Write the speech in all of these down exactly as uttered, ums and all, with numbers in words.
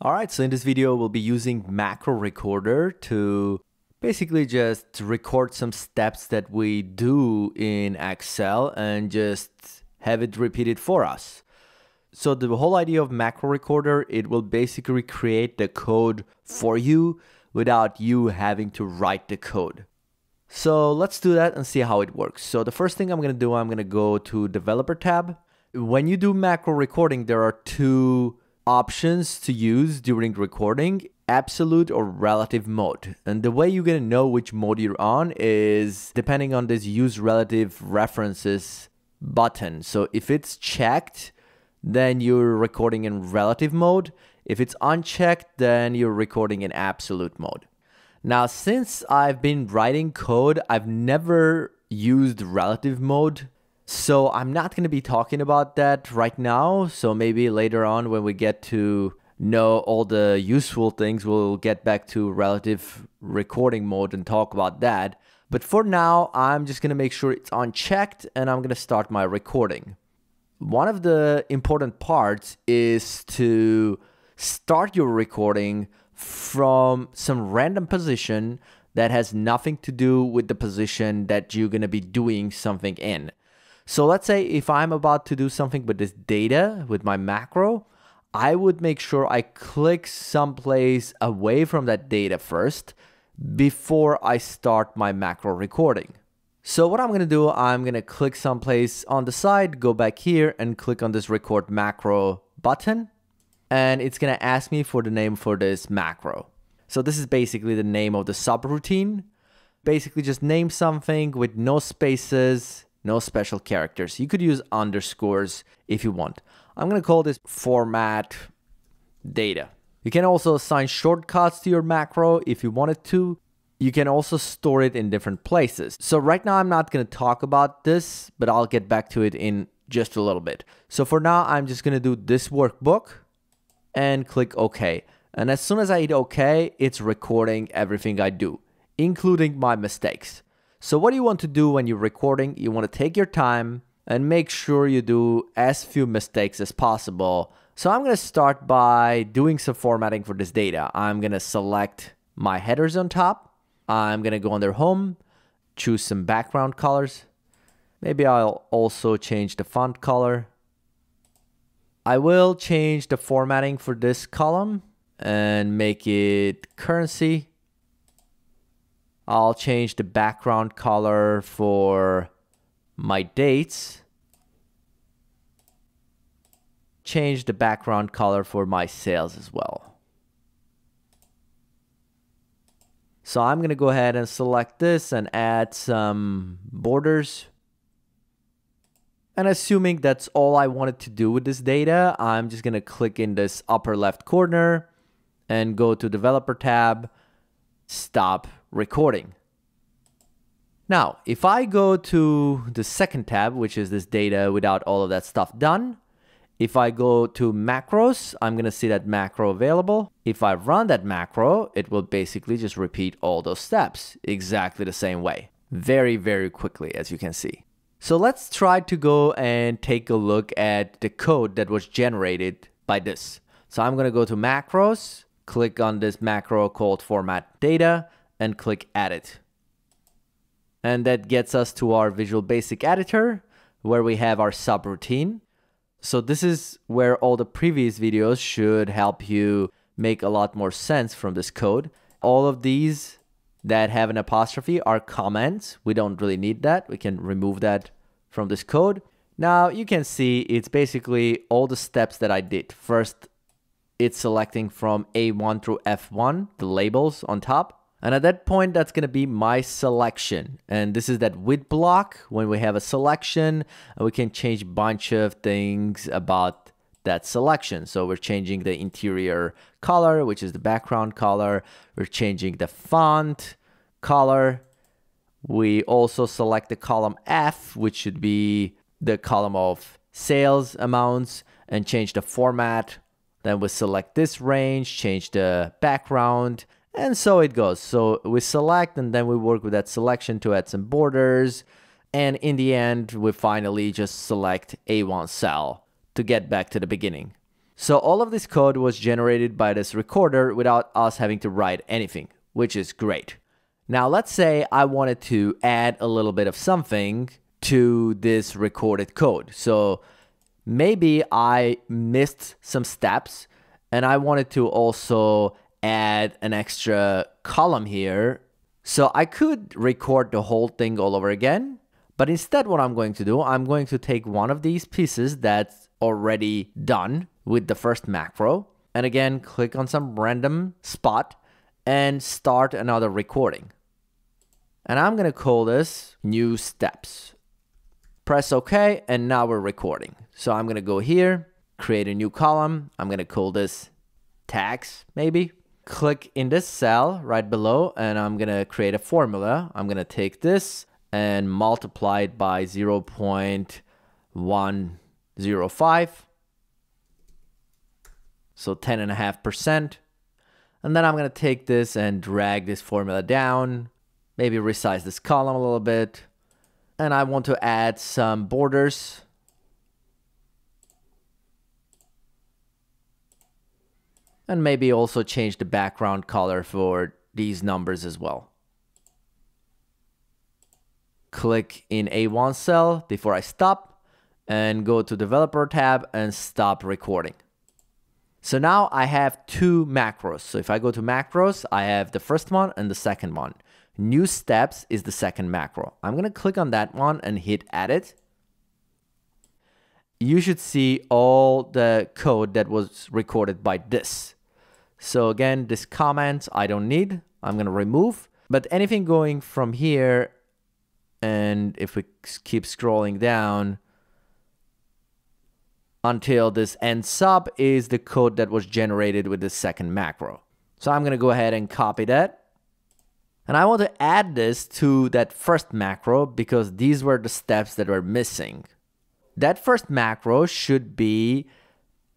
All right, so in this video, we'll be using Macro Recorder to basically just record some steps that we do in Excel and just have it repeated for us. So the whole idea of Macro Recorder, it will basically create the code for you without you having to write the code. So let's do that and see how it works. So the first thing I'm gonna do, I'm gonna go to Developer tab. When you do macro recording, there are two options to use during recording: absolute or relative mode. And the way you're gonna know which mode you're on is depending on this use relative references button. So if it's checked, then you're recording in relative mode. If it's unchecked, then you're recording in absolute mode. Now, since I've been writing code, I've never used relative mode. So I'm not going to be talking about that right now. So maybe later on when we get to know all the useful things, we'll get back to relative recording mode and talk about that. But for now, I'm just going to make sure it's unchecked and I'm going to start my recording. One of the important parts is to start your recording from some random position that has nothing to do with the position that you're going to be doing something in. So let's say if I'm about to do something with this data, with my macro, I would make sure I click someplace away from that data first before I start my macro recording. So what I'm gonna do, I'm gonna click someplace on the side, go back here and click on this record macro button. And it's gonna ask me for the name for this macro. So this is basically the name of the subroutine. Basically just name something with no spaces, no special characters. You could use underscores if you want. I'm gonna call this format data. You can also assign shortcuts to your macro if you wanted to. You can also store it in different places. So right now I'm not gonna talk about this, but I'll get back to it in just a little bit. So for now, I'm just gonna do this workbook and click OK. And as soon as I hit OK, it's recording everything I do, including my mistakes. So what do you want to do when you're recording? You want to take your time and make sure you do as few mistakes as possible. So I'm going to start by doing some formatting for this data. I'm going to select my headers on top. I'm going to go under home, choose some background colors. Maybe I'll also change the font color. I will change the formatting for this column and make it currency. I'll change the background color for my dates. Change the background color for my sales as well. So I'm going to go ahead and select this and add some borders. And assuming that's all I wanted to do with this data, I'm just going to click in this upper left corner and go to Developer tab, Stop Recording. Now, if I go to the second tab, which is this data without all of that stuff done, if I go to macros, I'm going to see that macro available. If I run that macro, it will basically just repeat all those steps exactly the same way, very, very quickly, as you can see. So let's try to go and take a look at the code that was generated by this. So I'm going to go to macros, click on this macro called format data, and click edit. And that gets us to our Visual Basic editor where we have our subroutine. So this is where all the previous videos should help you make a lot more sense from this code. All of these that have an apostrophe are comments. We don't really need that. We can remove that from this code. Now you can see it's basically all the steps that I did. First, it's selecting from A one through F one, the labels on top. And at that point, that's going to be my selection. And this is that with block when we have a selection and we can change a bunch of things about that selection. So we're changing the interior color, which is the background color. We're changing the font color. We also select the column F, which should be the column of sales amounts, and change the format. Then we select this range, change the background. And so it goes. So we select and then we work with that selection to add some borders. And in the end, we finally just select A one cell to get back to the beginning. So all of this code was generated by this recorder without us having to write anything, which is great. Now let's say I wanted to add a little bit of something to this recorded code. So maybe I missed some steps and I wanted to also add an extra column here. So I could record the whole thing all over again, but instead what I'm going to do, I'm going to take one of these pieces that's already done with the first macro, and again, click on some random spot and start another recording. And I'm gonna call this new steps. Press OK, and now we're recording. So I'm gonna go here, create a new column. I'm gonna call this tax, maybe. Click in this cell right below and I'm gonna create a formula. I'm gonna take this and multiply it by zero point one zero five. So ten point five percent. And then I'm gonna take this and drag this formula down, maybe resize this column a little bit. And I want to add some borders. And maybe also change the background color for these numbers as well. Click in A one cell before I stop and go to developer tab and stop recording. So now I have two macros. So if I go to macros, I have the first one and the second one. New steps is the second macro. I'm gonna click on that one and hit edit. You should see all the code that was recorded by this. So again, this comment I don't need, I'm gonna remove, but anything going from here, and if we keep scrolling down until this end sub is the code that was generated with the second macro. So I'm gonna go ahead and copy that. And I want to add this to that first macro because these were the steps that were missing. That first macro should be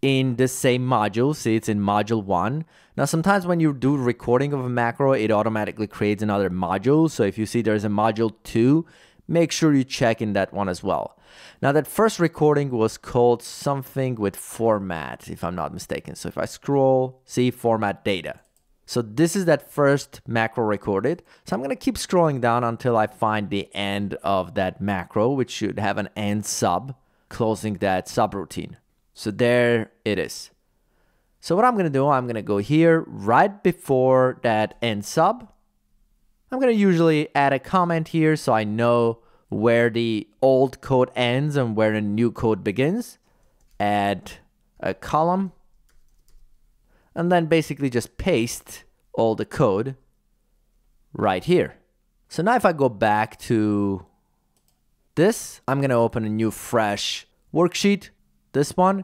in the same module. See, it's in module one. Now, sometimes when you do recording of a macro, it automatically creates another module. So if you see there's a module two, make sure you check in that one as well. Now, that first recording was called something with format, if I'm not mistaken. So if I scroll, see format data. So this is that first macro recorded. So I'm gonna keep scrolling down until I find the end of that macro, which should have an end sub, closing that subroutine. So there it is. So what I'm gonna do, I'm gonna go here right before that end sub. I'm gonna usually add a comment here so I know where the old code ends and where the new code begins. Add a column and then basically just paste all the code right here. So now if I go back to this, I'm gonna open a new fresh worksheet, this one.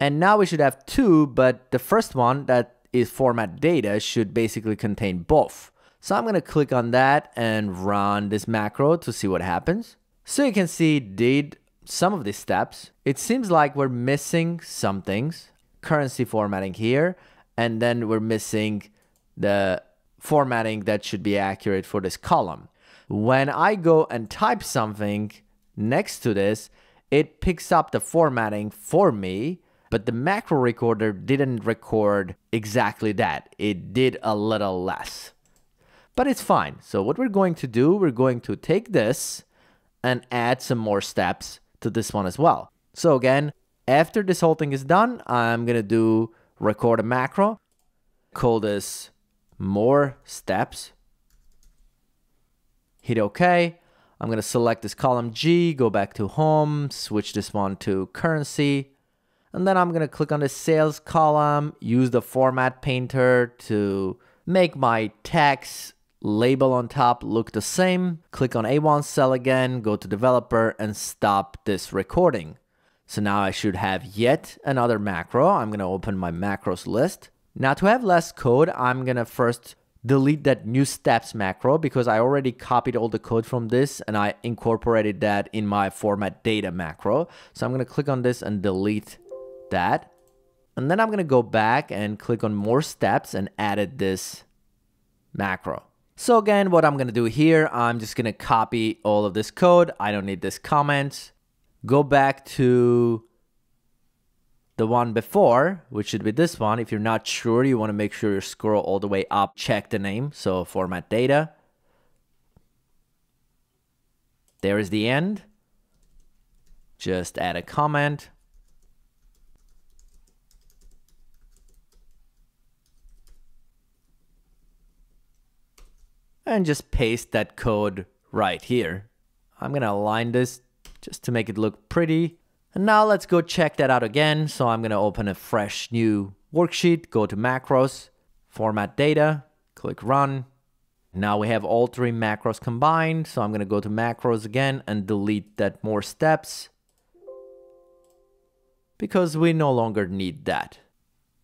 And now we should have two, but the first one that is format data should basically contain both. So I'm gonna click on that and run this macro to see what happens. So you can see did some of these steps. It seems like we're missing some things. Currency formatting here, and then we're missing the formatting that should be accurate for this column. When I go and type something next to this, it picks up the formatting for me, but the macro recorder didn't record exactly that. It did a little less, but it's fine. So what we're going to do, we're going to take this and add some more steps to this one as well. So again, after this whole thing is done, I'm gonna do record a macro, call this more steps, hit OK. I'm gonna select this column G, go back to home, switch this one to currency, and then I'm gonna click on the sales column, use the format painter to make my text label on top look the same, click on A one cell again, go to developer and stop this recording. So now I should have yet another macro. I'm gonna open my macros list. Now to have less code, I'm gonna first delete that new steps macro because I already copied all the code from this and I incorporated that in my format data macro. So I'm gonna click on this and delete that. And then I'm gonna go back and click on more steps and added this macro. So again, what I'm gonna do here, I'm just gonna copy all of this code. I don't need this comment. Go back to the one before, which should be this one. If you're not sure, you want to make sure you scroll all the way up, check the name. So format data. There is the end. Just add a comment. And just paste that code right here. I'm going to align this just to make it look pretty. And now let's go check that out again. So I'm going to open a fresh new worksheet, go to macros, format data, click run. Now we have all three macros combined. So I'm going to go to macros again and delete that more steps, because we no longer need that.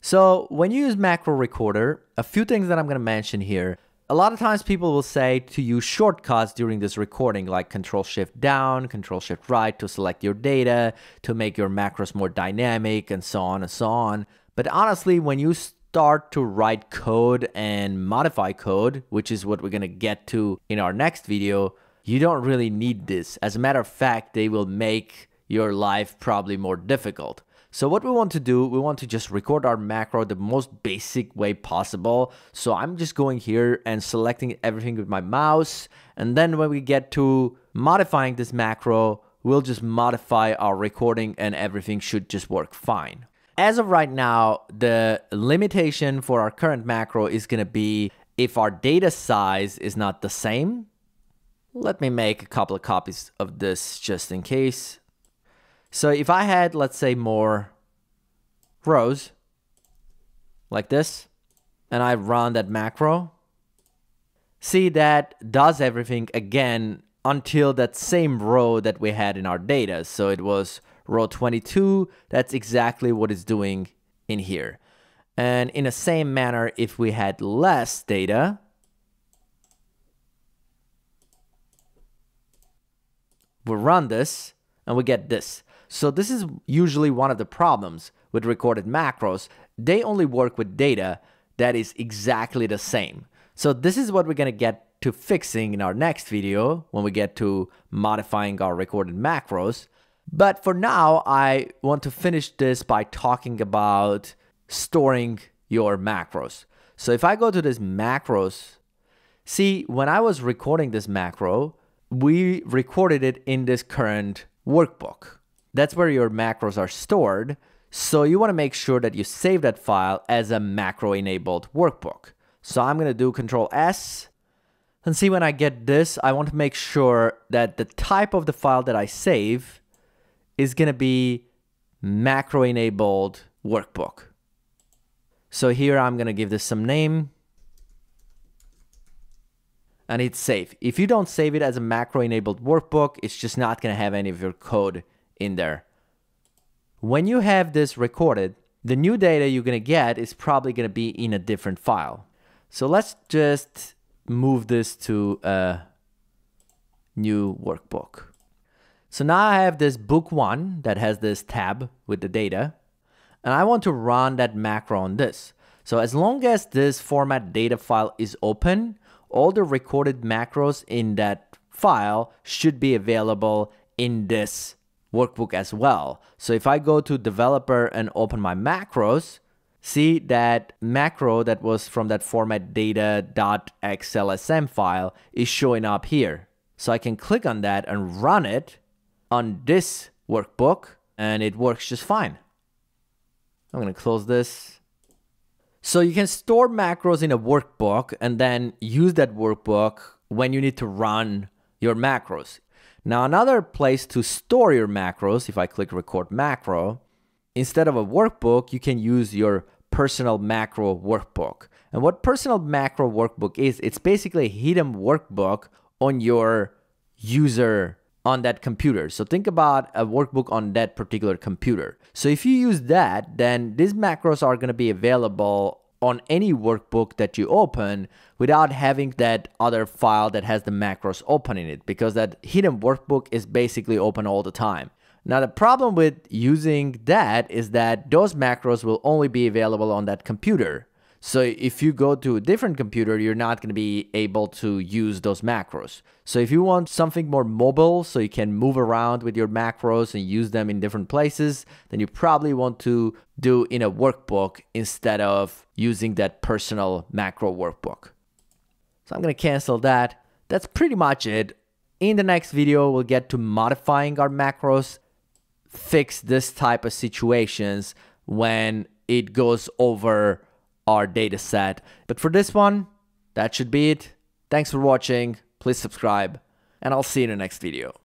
So when you use macro recorder, a few things that I'm going to mention here. A lot of times people will say to use shortcuts during this recording, like control shift down, control shift right to select your data, to make your macros more dynamic, and so on and so on. But honestly, when you start to write code and modify code, which is what we're going to get to in our next video, you don't really need this. As a matter of fact, they will make your life probably more difficult. So what we want to do, we want to just record our macro the most basic way possible. So I'm just going here and selecting everything with my mouse. And then when we get to modifying this macro, we'll just modify our recording and everything should just work fine. As of right now, the limitation for our current macro is going to be if our data size is not the same. Let me make a couple of copies of this just in case. So if I had, let's say, more rows like this, and I run that macro, see, that does everything again until that same row that we had in our data. So it was row twenty-two. That's exactly what it's doing in here. And in the same manner, if we had less data, we'll run this and we get this. So this is usually one of the problems with recorded macros. They only work with data that is exactly the same. So this is what we're going to get to fixing in our next video when we get to modifying our recorded macros. But for now, I want to finish this by talking about storing your macros. So if I go to this macros, see, when I was recording this macro, we recorded it in this current workbook. That's where your macros are stored. So you want to make sure that you save that file as a macro enabled workbook. So I'm going to do control S and see, when I get this, I want to make sure that the type of the file that I save is going to be macro enabled workbook. So here I'm going to give this some name and hit save. If you don't save it as a macro enabled workbook, it's just not going to have any of your code in there. When you have this recorded, the new data you're going to get is probably going to be in a different file. So let's just move this to a new workbook. So now I have this book one that has this tab with the data, and I want to run that macro on this. So as long as this format data file is open, all the recorded macros in that file should be available in this workbook as well. So if I go to developer and open my macros, see, that macro that was from that format data.xlsm file is showing up here. So I can click on that and run it on this workbook and it works just fine. I'm going to close this. So you can store macros in a workbook and then use that workbook when you need to run your macros. Now, another place to store your macros, if I click record macro, instead of a workbook, you can use your personal macro workbook. And what personal macro workbook is, it's basically a hidden workbook on your user on that computer. So think about a workbook on that particular computer. So if you use that, then these macros are going to be available on any workbook that you open without having that other file that has the macros open in it, because that hidden workbook is basically open all the time. Now, the problem with using that is that those macros will only be available on that computer. So if you go to a different computer, you're not going to be able to use those macros. So if you want something more mobile, so you can move around with your macros and use them in different places, then you probably want to do in a workbook instead of using that personal macro workbook. So I'm going to cancel that. That's pretty much it. In the next video, we'll get to modifying our macros, fix this type of situations when it goes over our data set. But for this one, that should be it. Thanks for watching. Please subscribe, and I'll see you in the next video.